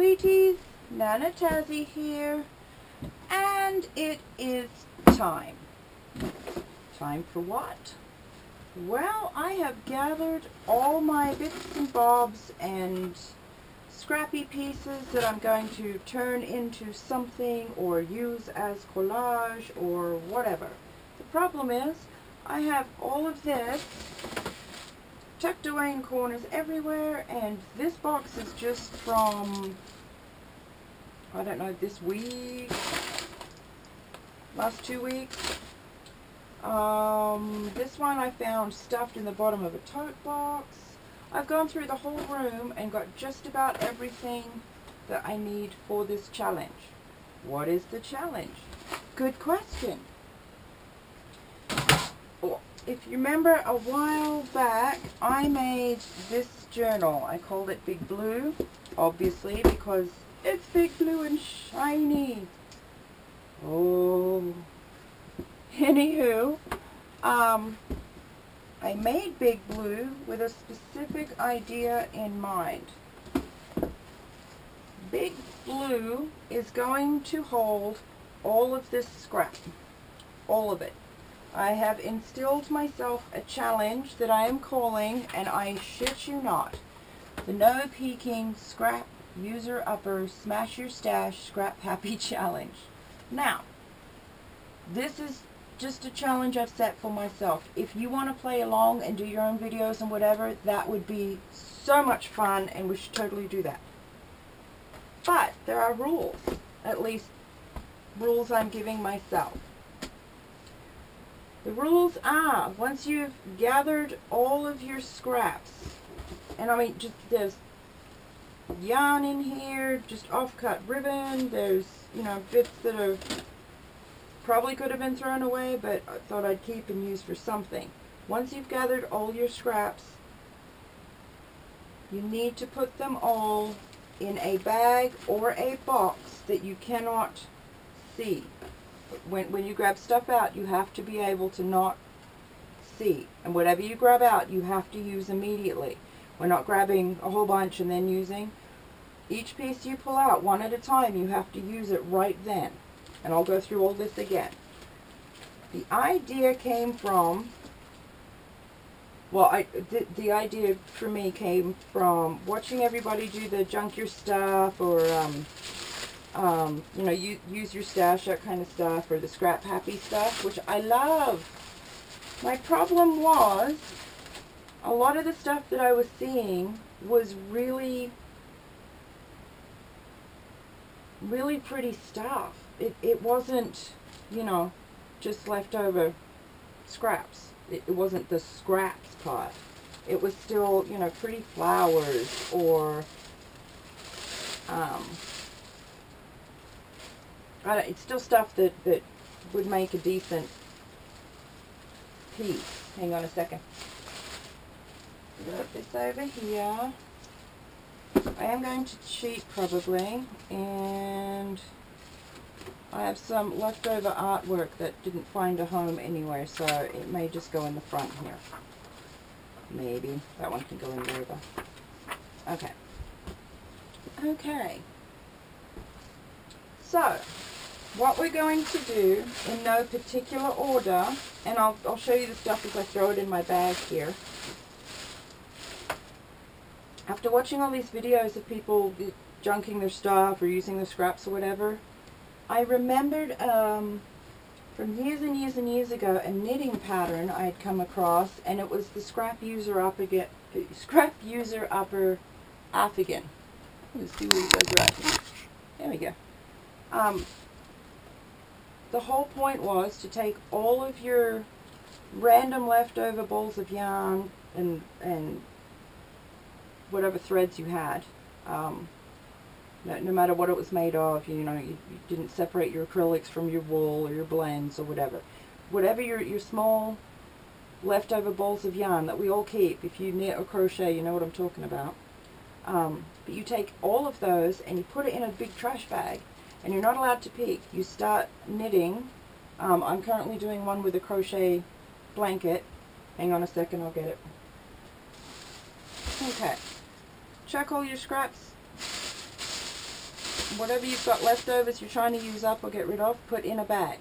sweeties, Nana Tazzy here, and it is time. Time for what? Well, I have gathered all my bits and bobs and scrappy pieces that I'm going to turn into something or use as collage or whatever. The problem is I have all of this tucked away in corners everywhere, and this box is just from, I don't know, this week, last 2 weeks. This one I found stuffed in the bottom of a tote box. I've gone through the whole room and got just about everything that I need for this challenge. What is the challenge? Good question. Oh, if you remember a while back, I made this journal. I called it Big Blue, obviously, because it's big blue and shiny. Oh. Anywho, I made Big Blue with a specific idea in mind. Big Blue is going to hold all of this scrap, all of it. I have instilled myself a challenge that I am calling, and I shit you not, the No Peeking Scrap User Upper Smash Your Stash Scrap Happy Challenge. Now, this is just a challenge I've set for myself. If you want to play along and do your own videos and whatever, that would be so much fun, and we should totally do that. But there are rules, at least rules I'm giving myself. The rules are, once you've gathered all of your scraps, and I mean, just there's yarn in here, just off-cut ribbon, there's, you know, bits that are probably could have been thrown away, but I thought I'd keep and use for something. Once you've gathered all your scraps, you need to put them all in a bag or a box that you cannot see. When you grab stuff out, you have to be able to not see. And whatever you grab out, you have to use immediately. We're not grabbing a whole bunch and then using. Each piece you pull out, one at a time, you have to use it right then. And I'll go through all this again. The idea came from, well, the idea for me came from watching everybody do the junk your stuff or, you know, use your stash, that kind of stuff, or the scrap happy stuff, which I love. My problem was a lot of the stuff that I was seeing was really pretty stuff. It wasn't, you know, just leftover scraps. It wasn't the scraps part. It was still, you know, pretty flowers or, it's still stuff that would make a decent piece. Hang on a second. Put this over here. I am going to cheat probably, and I have some leftover artwork that didn't find a home anywhere, so it may just go in the front here. Maybe. That one can go in the river. Okay. Okay. So, what we're going to do in no particular order, and I'll show you the stuff as I throw it in my bag here. After watching all these videos of people junking their stuff or using their scraps or whatever, I remembered from years and years and years ago a knitting pattern I had come across, and it was the scrap user upper affigan. Let's see what it does right. There we go. The whole point was to take all of your random leftover balls of yarn and whatever threads you had. No matter what it was made of, you know, you didn't separate your acrylics from your wool or your blends or whatever. Whatever your small leftover balls of yarn that we all keep, if you knit or crochet, you know what I'm talking about. But you take all of those and you put it in a big trash bag, and you're not allowed to peek. You start knitting. I'm currently doing one with a crochet blanket. Hang on a second, I'll get it. Okay. Chuck all your scraps whatever you've got leftovers you're trying to use up or get rid of, put in a bag.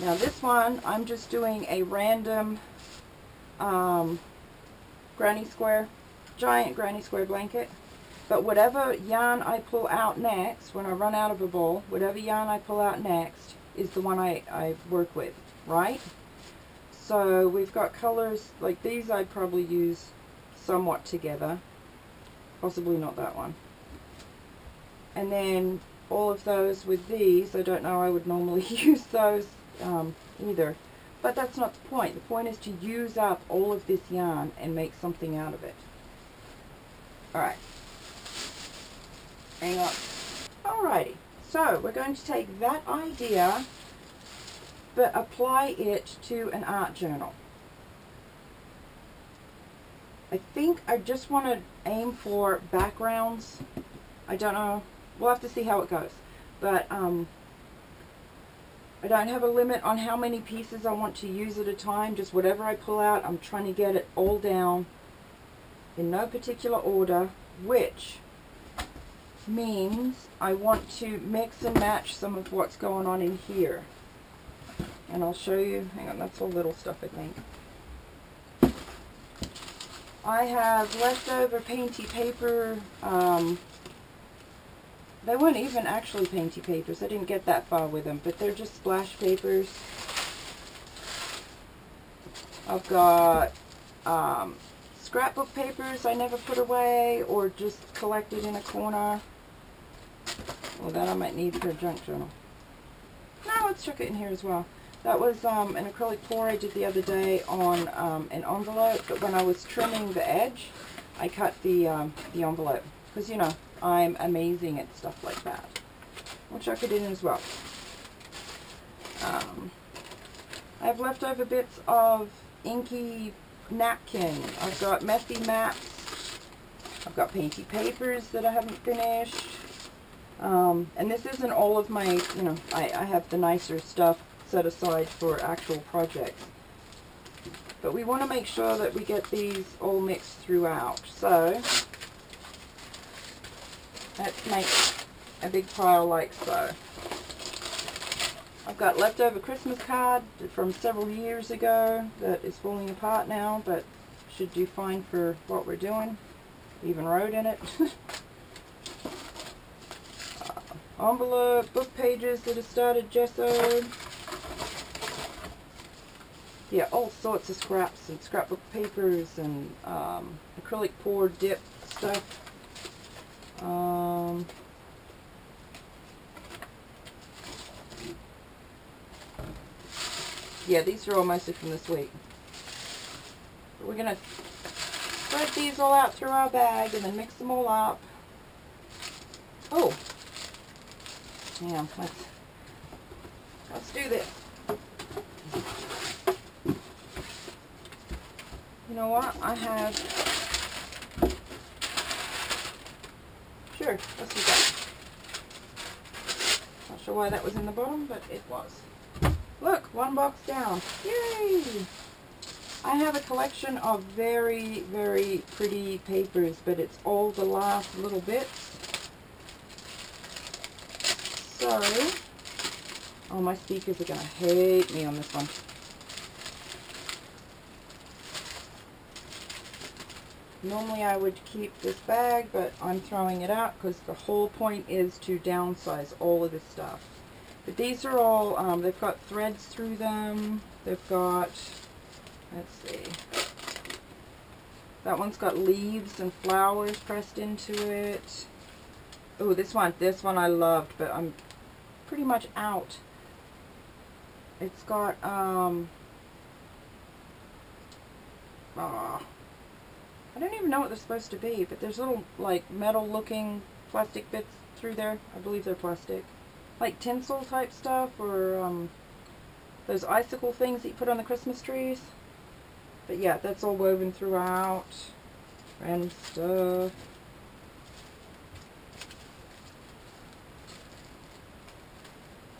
Now this one, I'm just doing a random granny square, giant granny square blanket. But whatever yarn I pull out next, when I run out of a ball, whatever yarn I pull out next is the one I work with, right? So we've got colors like these I'd probably use somewhat together. Possibly not that one. And then all of those with these, I don't know, I would normally use those either. But that's not the point. The point is to use up all of this yarn and make something out of it. Alright. Hang on. Alrighty, so we're going to take that idea but apply it to an art journal. I think I just want to aim for backgrounds. I don't know. We'll have to see how it goes. But I don't have a limit on how many pieces I want to use at a time. Just whatever I pull out, I'm trying to get it all down in no particular order, which means I want to mix and match some of what's going on in here. And I'll show you, hang on, that's all little stuff I think. I have leftover painty paper, they weren't even actually painty papers, I didn't get that far with them, but they're just splash papers. I've got scrapbook papers I never put away or just collected in a corner. Well, that I might need for a junk journal. No, let's chuck it in here as well. That was an acrylic pour I did the other day on an envelope, but when I was trimming the edge, I cut the envelope. Because, you know, I'm amazing at stuff like that. We'll chuck it in as well. I have leftover bits of inky napkin. I've got messy maps. I've got painty papers that I haven't finished. And this isn't all of my, you know, I have the nicer stuff set aside for actual projects. But we want to make sure that we get these all mixed throughout. So, let's make a big pile like so. I've got leftover Christmas card from several years ago that is falling apart now, but should do fine for what we're doing. Even wrote in it. Envelope, book pages that have started gessoed. Yeah, all sorts of scraps and scrapbook papers and acrylic pour dip stuff. Yeah, these are all mostly from this week. But we're going to spread these all out through our bag and then mix them all up. Oh! Hang on, let's do this. You know what? I have... Sure, let's do that. Not sure why that was in the bottom, but it was. Look, one box down. Yay! I have a collection of very, very pretty papers, but it's all the last little bits. So, oh, my speakers are going to hate me on this one. Normally I would keep this bag, but I'm throwing it out because the whole point is to downsize all of this stuff. But these are all, they've got threads through them, they've got, let's see, that one's got leaves and flowers pressed into it. Oh, this one I loved, but I'm pretty much out. It's got, I don't even know what they're supposed to be, but there's little, like, metal looking plastic bits through there. I believe they're plastic. Like tinsel type stuff, or those icicle things that you put on the Christmas trees. But yeah, that's all woven throughout. Random stuff.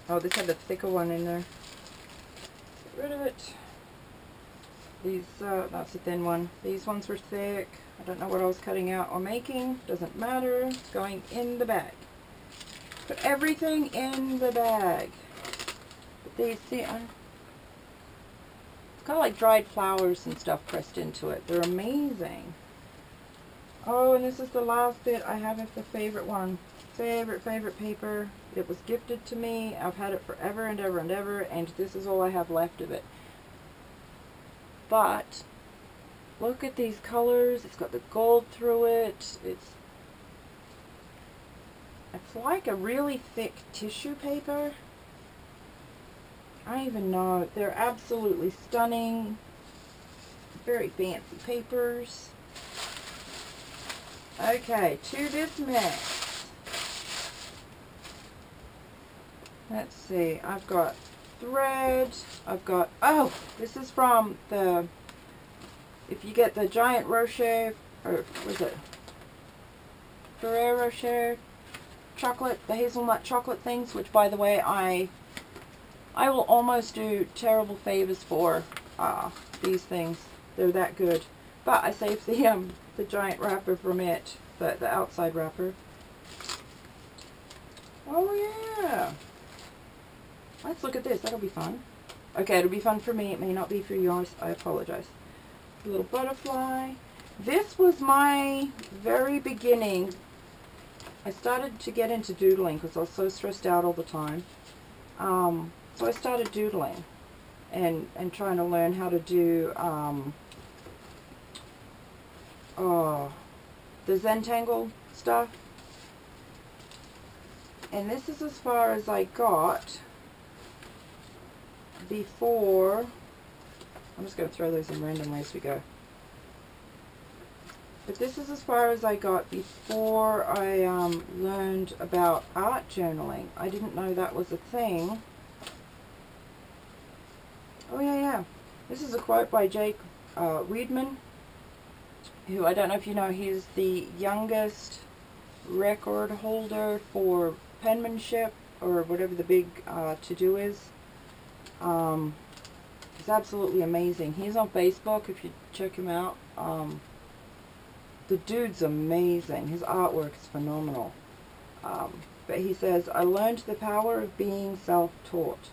Oh, this had the thicker one in there. Get rid of it. These, that's a thin one. These ones were thick. I don't know what I was cutting out or making. Doesn't matter. It's going in the bag. Put everything in the bag. But they see, it's kind of like dried flowers and stuff pressed into it. They're amazing. Oh, and this is the last bit. I have the favorite one. Favorite paper. It was gifted to me. I've had it forever and ever and ever, and this is all I have left of it. But look at these colors. It's got the gold through it. It's like a really thick tissue paper. I don't even know. They're absolutely stunning. Very fancy papers. Okay, to dismiss. Let's see. I've got thread. I've got, oh, this is from the, if you get the giant Rocher, or was it Ferrero Rocher chocolate, the hazelnut chocolate things, which, by the way, I will almost do terrible favors for these things. They're that good. But I saved the giant wrapper from it, but the outside wrapper. Oh yeah. Let's look at this. That'll be fun. Okay, it'll be fun for me. It may not be for yours. I apologize. A little butterfly. This was my very beginning. I started to get into doodling because I was so stressed out all the time. So I started doodling and trying to learn how to do the Zentangle stuff. And this is as far as I got before. I'm just going to throw those in randomly as we go. But this is as far as I got before I learned about art journaling. I didn't know that was a thing. Oh yeah, yeah. This is a quote by Jake Weedman, who, I don't know if you know, he's the youngest record holder for penmanship, or whatever the big to-do is. It's absolutely amazing. He's on Facebook, if you check him out. The dude's amazing. His artwork is phenomenal. But he says, I learned the power of being self-taught.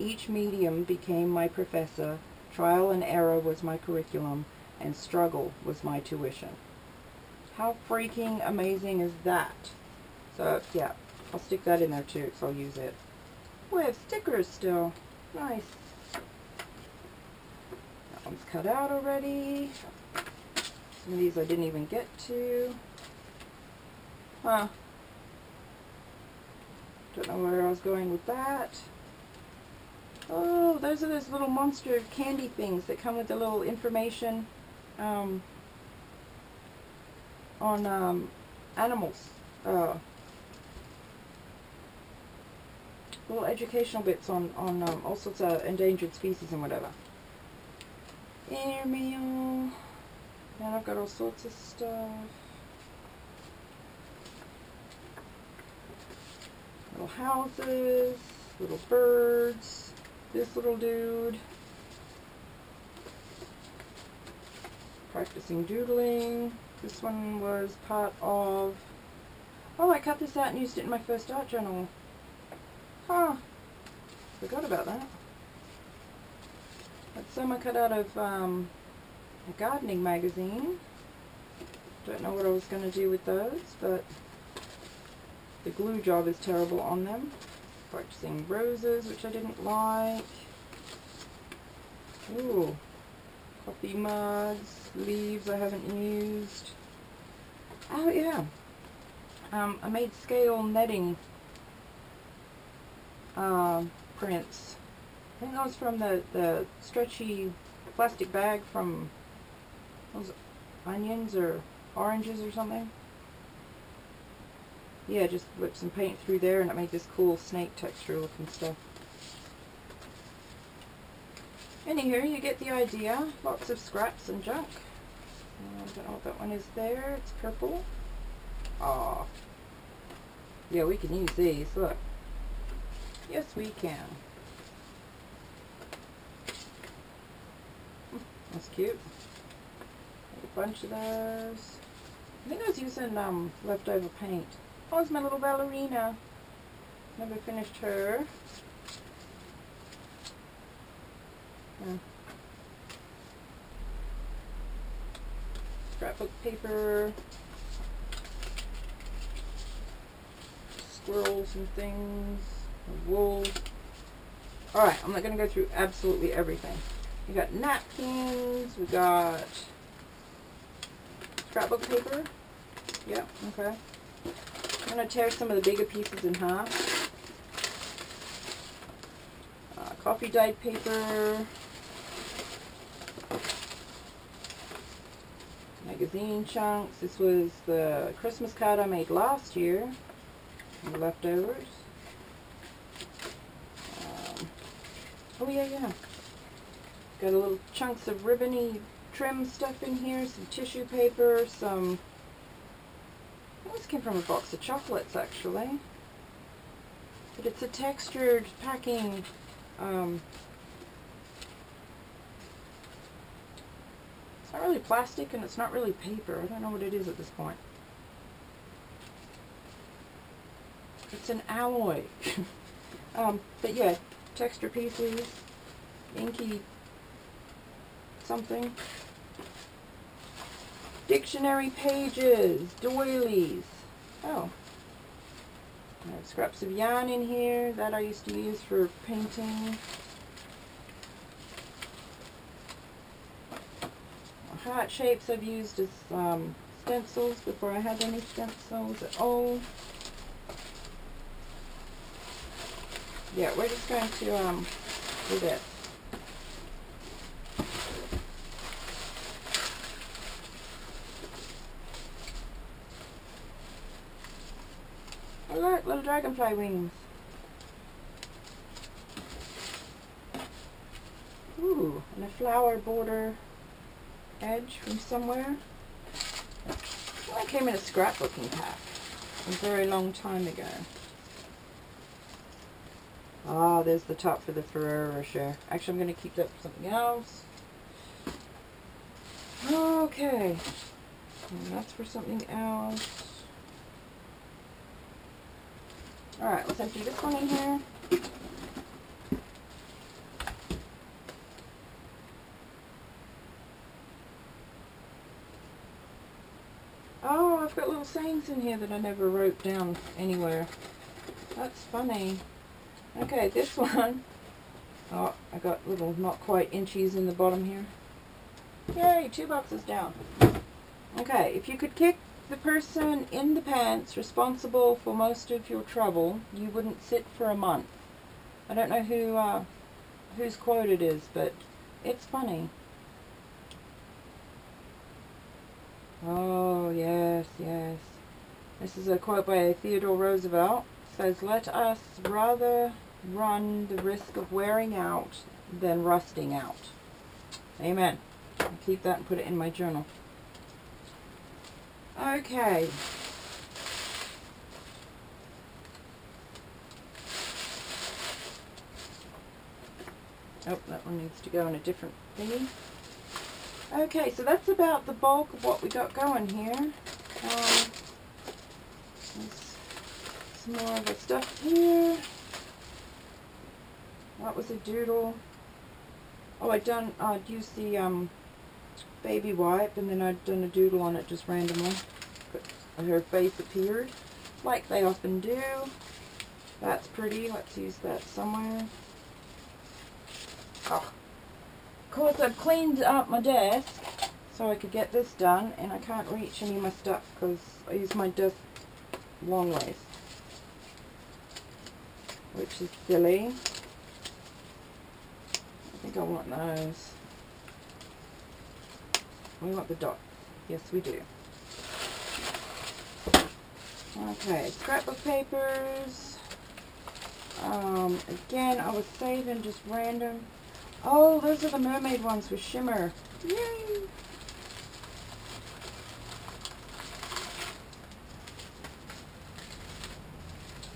Each medium became my professor. Trial and error was my curriculum. And struggle was my tuition. How freaking amazing is that? So, yeah. I'll stick that in there too, because I'll use it. We have stickers still. Nice. That one's cut out already. Some of these I didn't even get to. Huh. Don't know where I was going with that. Oh, those are those little monster candy things that come with the little information on animals. Little educational bits on all sorts of endangered species and whatever. Air mail. And I've got all sorts of stuff. Little houses, little birds, this little dude. Practicing doodling. This one was part of... Oh, I cut this out and used it in my first art journal. Huh. Forgot about that. That's some I cut out of... a gardening magazine. Don't know what I was going to do with those, but the glue job is terrible on them. Practicing roses, which I didn't like. Ooh, coffee mugs, leaves I haven't used. Oh yeah, I made scale netting prints. I think that was from the stretchy plastic bag from those onions or oranges or something. Yeah, just whip some paint through there and it made this cool snake texture looking stuff. Anywho, you get the idea. Lots of scraps and junk. I don't know what that one is there. It's purple. Aw. Yeah, we can use these. Look. Yes, we can. That's cute. A bunch of those. I think I was using leftover paint. Oh, it's my little ballerina. Never finished her. Scrapbook paper, squirrels and things, wool. Alright, I'm not going to go through absolutely everything. We got napkins, we got scrapbook paper. Yep, okay. I'm going to tear some of the bigger pieces in half. Coffee dyed paper. Magazine chunks. This was the Christmas card I made last year. And the leftovers. Oh yeah, yeah. Got a little chunks of ribbony trim stuff in here. Some tissue paper. Some. Well, this came from a box of chocolates actually. But it's a textured packing. It's not really plastic and it's not really paper. I don't know what it is at this point. It's an alloy. But yeah, texture pieces, inky something, dictionary pages, doilies. Oh. I have scraps of yarn in here that I used to use for painting. Heart shapes I've used as stencils before I had any stencils at all. Yeah, we're just going to do that. Look, little dragonfly wings. Ooh, and a flower border edge from somewhere. Well, I came in a scrapbooking pack a very long time ago. Ah, there's the top for the Ferrero Rocher. Actually, I'm going to keep that for something else. Okay. And that's for something else. Alright, let's empty this one in here. Oh, I've got little sayings in here that I never wrote down anywhere. That's funny. Okay, this one. Oh, I got little not quite inches in the bottom here. Yay, 2 boxes down. Okay, if you could kick the person in the pants responsible for most of your trouble, you wouldn't sit for a month. I don't know who whose quote it is, but it's funny. Oh yes, yes. This is a quote by Theodore Roosevelt. It says, "Let us rather run the risk of wearing out than rusting out." Amen. I'll keep that and put it in my journal. Okay. Oh, that one needs to go in a different thingy. Okay, so that's about the bulk of what we got going here. There's some more of the stuff here. That was a doodle. Oh, I'd used the baby wipe, and then I'd done a doodle on it just randomly. Her face appeared, like they often do. That's pretty. Let's use that somewhere. Oh. Of course, I've cleaned up my desk so I could get this done, and I can't reach any of my stuff because I use my desk long ways, which is silly. I think I want those. We want the dot. Yes, we do. Okay, scrapbook papers. Again, I was saving just random. Oh, those are the mermaid ones with shimmer. Yay!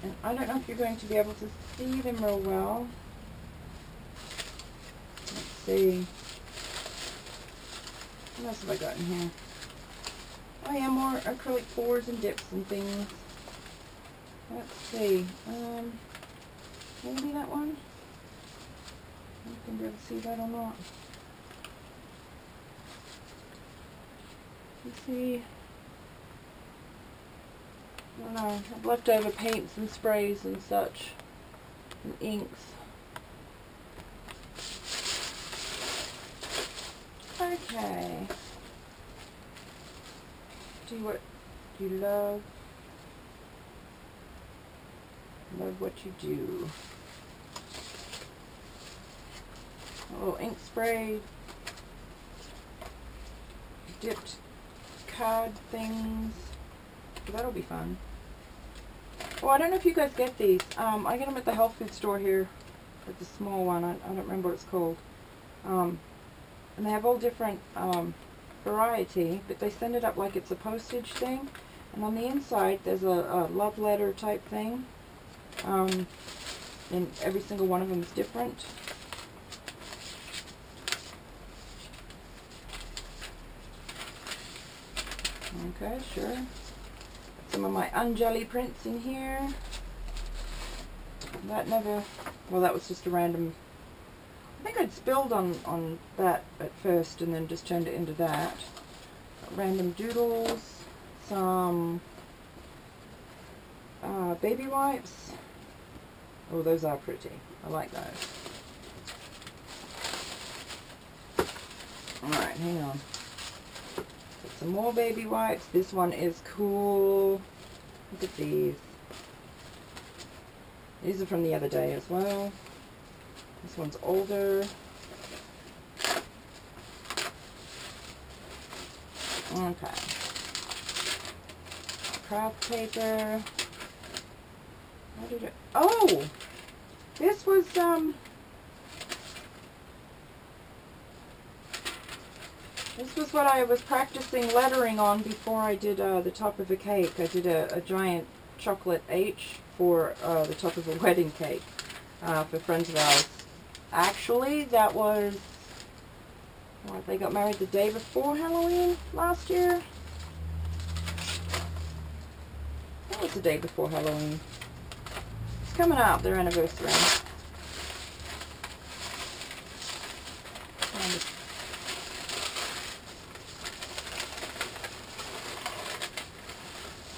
And I don't know if you're going to be able to see them real well. Let's see. What else have I got in here? Oh yeah, more acrylic pours and dips and things. Let's see. Maybe that one? I can really see that or not. You see, I don't know, I've left over paints and sprays and such, and inks. Okay. Do what you love. Love what you do. A little ink spray. Dipped card things. That'll be fun. Oh, I don't know if you guys get these. I get them at the health food store here. It's a small one. I don't remember what it's called. And they have all different variety, but they send it up like it's a postage thing. And on the inside, there's a love letter type thing. And every single one of them is different. Okay, sure. Some of my unjelly prints in here. That never, well, that was just a random, I think I'd spilled on that at first and then just turned it into that. Got random doodles, some baby wipes. Oh, those are pretty. I like those. Alright, hang on. Some more baby wipes. This one is cool. Look at these. These are from the other day as well. This one's older. Okay. Craft paper. How did it? Oh! This was, this was what I was practicing lettering on before I did the top of a cake. I did a giant chocolate H for the top of a wedding cake for friends of ours. Actually, that was, what, they got married the day before Halloween last year? That was the day before Halloween. It's coming up, their anniversary.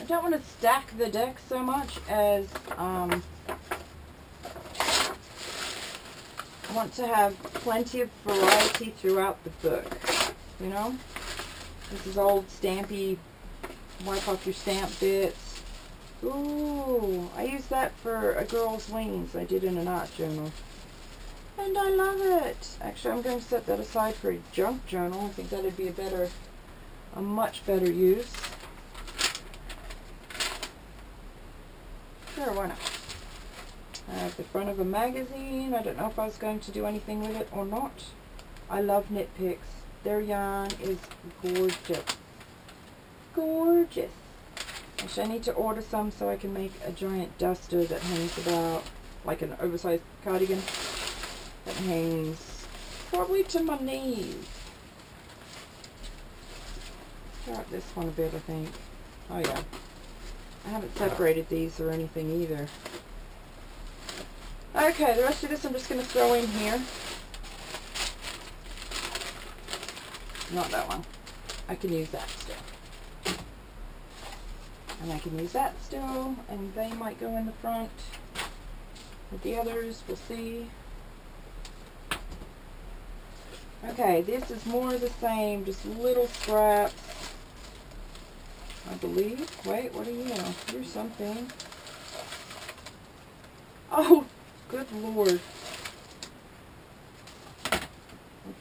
I don't want to stack the deck so much as I want to have plenty of variety throughout the book, you know? This is old stampy, wipe off your stamp bits. Ooh, I used that for a girl's wings I did in an art journal. And I love it! Actually, I'm going to set that aside for a junk journal. I think that would be a much better use. Sure, why not? I have the front of a magazine. I don't know if I was going to do anything with it or not. I love Knit Picks. Their yarn is gorgeous. Gorgeous. Actually, I need to order some so I can make a giant duster that hangs about, like an oversized cardigan, that hangs probably to my knees. Let's wrap this one a bit, I think. Oh yeah. I haven't separated these or anything either. Okay, the rest of this I'm just going to throw in here. Not that one. I can use that still. And I can use that still, and they might go in the front with the others. We'll see. Okay, this is more of the same, just little scraps. I believe. Wait, what are you? You're something. Oh, good Lord. A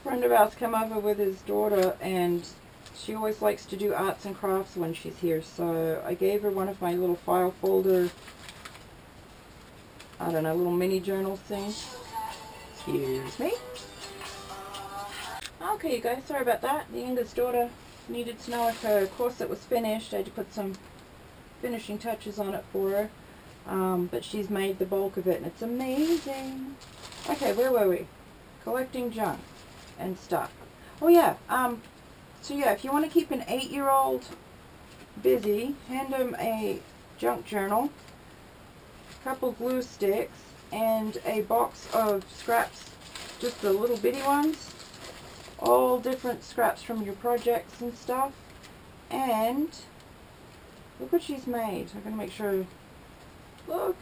friend of ours came over with his daughter, and she always likes to do arts and crafts when she's here, so I gave her one of my little file folder, I don't know, little mini journal thing. Excuse me. Okay, you guys, sorry about that. The youngest daughter needed to know if her corset was finished. I had to put some finishing touches on it for her. But she's made the bulk of it, and it's amazing. Okay, where were we? Collecting junk and stuff. Oh, yeah. So, yeah, if you want to keep an 8-year-old busy, hand them a junk journal. couple glue sticks, and a box of scraps, just the little bitty ones, all different scraps from your projects and stuff. And look what she's made. I'm going to make sure, look,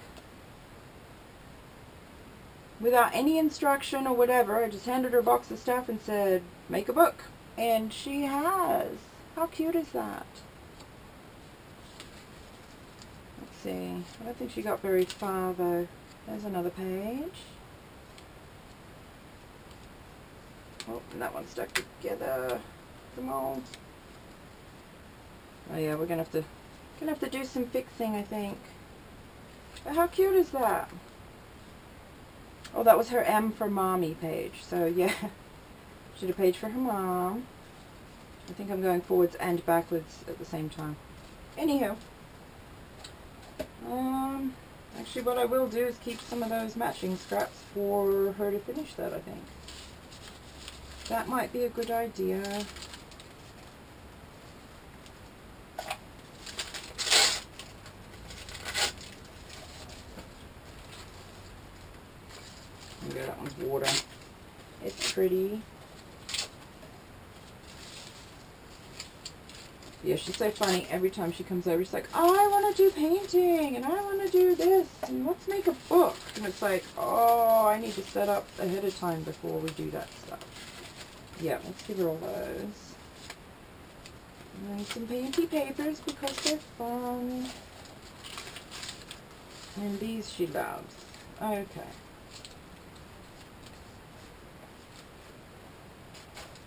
without any instruction or whatever, I just handed her a box of stuff and said, make a book, and she has. How cute is that? Let's see, I don't think she got very far though. There's another page. Oh, and that one's stuck together. Come on. Oh yeah, we're gonna have to do some fixing, I think. But how cute is that? Oh, that was her M for Mommy page. So yeah, she did a page for her mom. I think I'm going forwards and backwards at the same time. Anywho, actually what I will do is keep some of those matching scraps for her to finish that, I think. That might be a good idea. There, that one's water. It's pretty. Yeah, she's so funny. Every time she comes over, she's like, oh, I want to do painting, and I want to do this, and let's make a book. And it's like, oh, I need to set up ahead of time before we do that stuff. Yeah, let's give her all those. And some panty papers because they're fun. And these she loves. Okay.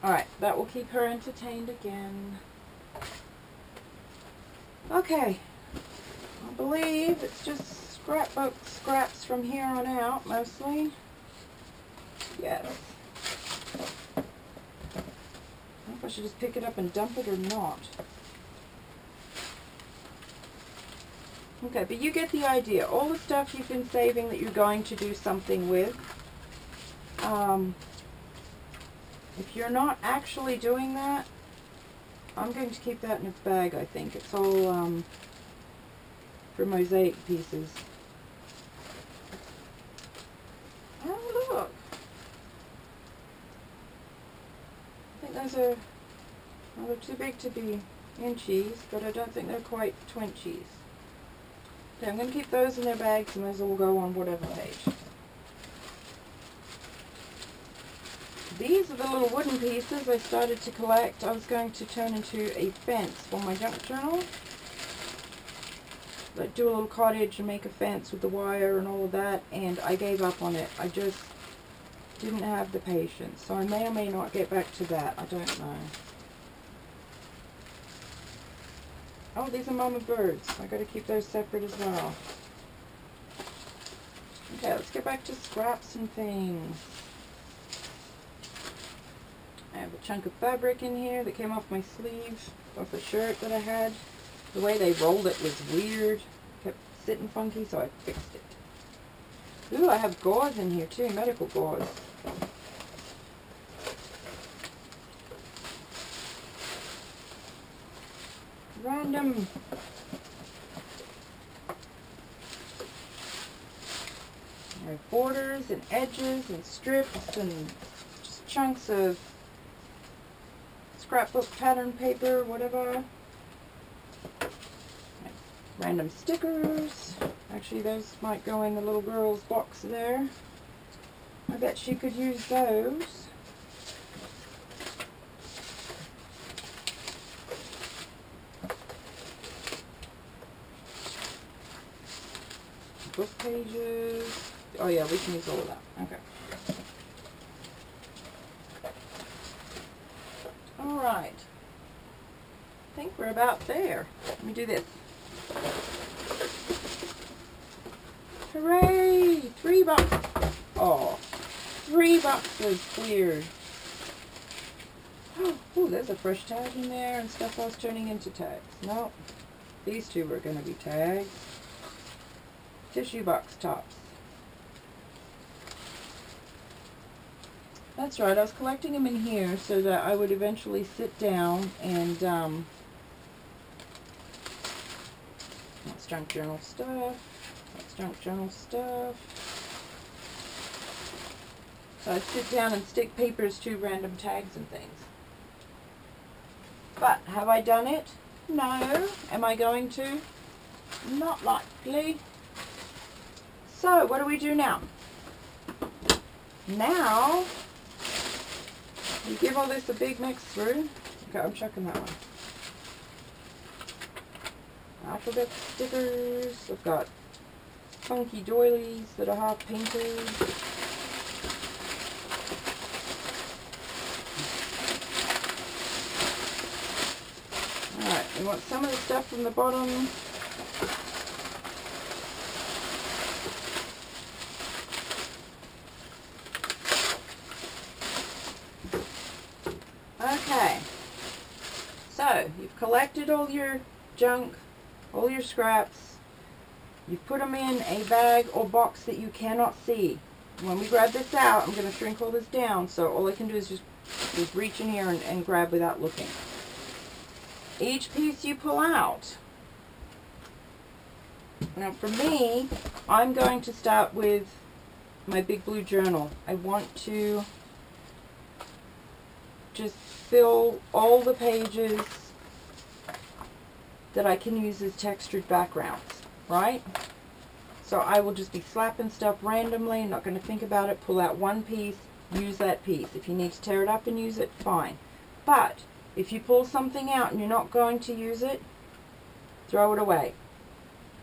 Alright, that will keep her entertained again. Okay, I believe it's just scrapbook scraps from here on out, mostly. Yes. I don't know if I should just pick it up and dump it or not. Okay, but you get the idea. All the stuff you've been saving that you're going to do something with, if you're not actually doing that, I'm going to keep that in a bag, I think. It's all for mosaic pieces. Oh, look. I think those are, well, they're too big to be inchies, but I don't think they're quite twinchies. Okay, I'm going to keep those in their bags, and those will go on whatever page. These are the little wooden pieces I started to collect. I was going to turn into a fence for my junk journal. Like do a little cottage and make a fence with the wire and all of that, and I gave up on it. I just didn't have the patience. So I may or may not get back to that. I don't know. Oh, these are mama birds. I got to keep those separate as well. Okay, let's get back to scraps and things. I have a chunk of fabric in here that came off my sleeve, off a shirt that I had. The way they rolled it was weird. It kept sitting funky, so I fixed it. Ooh, I have gauze in here too, medical gauze. Random. I have borders and edges and strips and just chunks of scrapbook pattern paper, whatever. Random stickers. Actually, those might go in the little girl's box there. I bet she could use those. Book pages. Oh yeah, we can use all of that. Okay. Alright, I think we're about there. Let me do this. Hooray! $3. Oh, $3 cleared. Oh, there's a fresh tag in there and stuff I was turning into tags. Nope, these two were going to be tags. Tissue box tops. That's right, I was collecting them in here so that I would eventually sit down and, that's junk journal stuff. Junk journal stuff. So I sit down and stick papers to random tags and things. But have I done it? No. Am I going to? Not likely. So what do we do now? Now we give all this a big mix through. Okay, I'm chucking that one. Alphabet stickers. I've got funky doilies that are half painted. Alright, we want some of the stuff from the bottom. Okay, so you've collected all your junk, all your scraps. You put them in a bag or box that you cannot see. When we grab this out, I'm going to shrink all this down, so all I can do is just reach in here and grab without looking. Each piece you pull out. Now for me, I'm going to start with my Big Blue journal. I want to just fill all the pages that I can use as textured backgrounds. Right? So I will just be slapping stuff randomly, not going to think about it, pull out one piece, use that piece. If you need to tear it up and use it, fine. But if you pull something out and you're not going to use it, throw it away.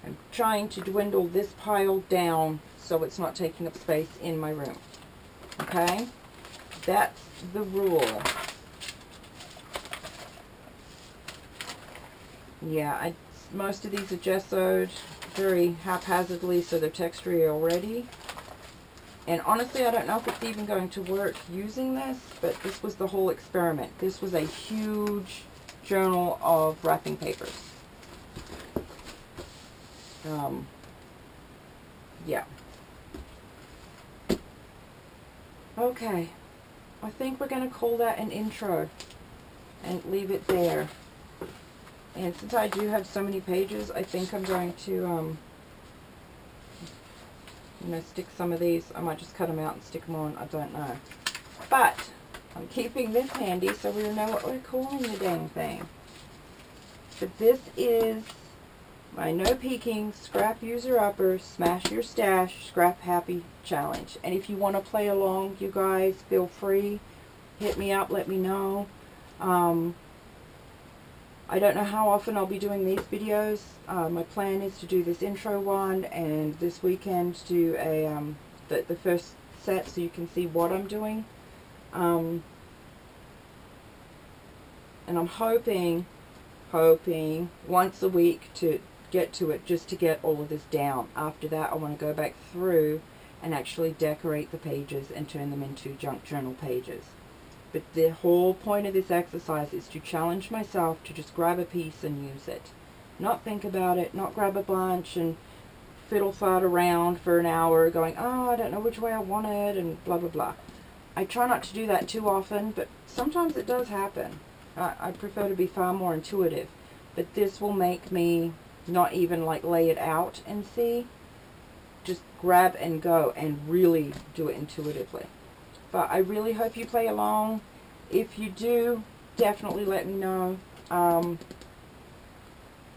I'm trying to dwindle this pile down so it's not taking up space in my room. Okay? That's the rule. Yeah, most of these are gessoed very haphazardly, so they're textury already. And honestly, I don't know if it's even going to work using this, but this was the whole experiment. This was a huge journal of wrapping papers. Yeah. Okay. I think we're going to call that an intro and leave it there. And since I do have so many pages, I think I'm going to, you know, stick some of these. I might just cut them out and stick them on. I don't know. But I'm keeping this handy so we know what we're calling the dang thing. But this is my No Peeking Scrap User Upper Smash Your Stash Scrap Happy Challenge. And if you want to play along, you guys, feel free. Hit me up. Let me know. I don't know how often I'll be doing these videos. My plan is to do this intro one, and this weekend do a the first set so you can see what I'm doing. And I'm hoping once a week to get to it, just to get all of this down. After that, I want to go back through and actually decorate the pages and turn them into junk journal pages. But the whole point of this exercise is to challenge myself to just grab a piece and use it. Not think about it, not grab a bunch and fiddle-fart around for an hour going, oh, I don't know which way I want it, and blah, blah, blah. I try not to do that too often, but sometimes it does happen. I prefer to be far more intuitive. But this will make me not even like lay it out and see. Just grab and go and really do it intuitively. But I really hope you play along. If you do, definitely let me know. But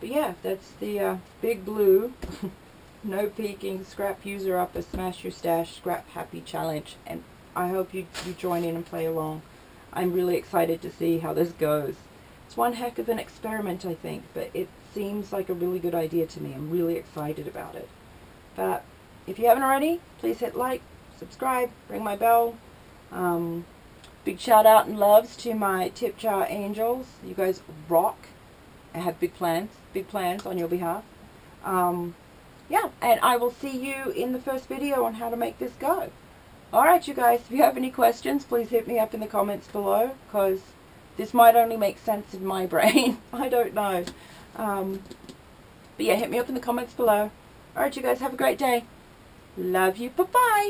yeah, that's the Big Blue No Peeking Scrap User Upper Smash Your Stash Scrap Happy Challenge. And I hope you join in and play along. I'm really excited to see how this goes. It's one heck of an experiment, I think, but it seems like a really good idea to me. I'm really excited about it. But if you haven't already, please hit like, subscribe, ring my bell. Big shout out and loves to my tip jar angels. You guys rock. I have big plans on your behalf. Yeah, and I will see you in the first video on how to make this go. Alright you guys, if you have any questions, please hit me up in the comments below, because this might only make sense in my brain. I don't know. But yeah, hit me up in the comments below. Alright you guys, have a great day. Love you. Bye-bye.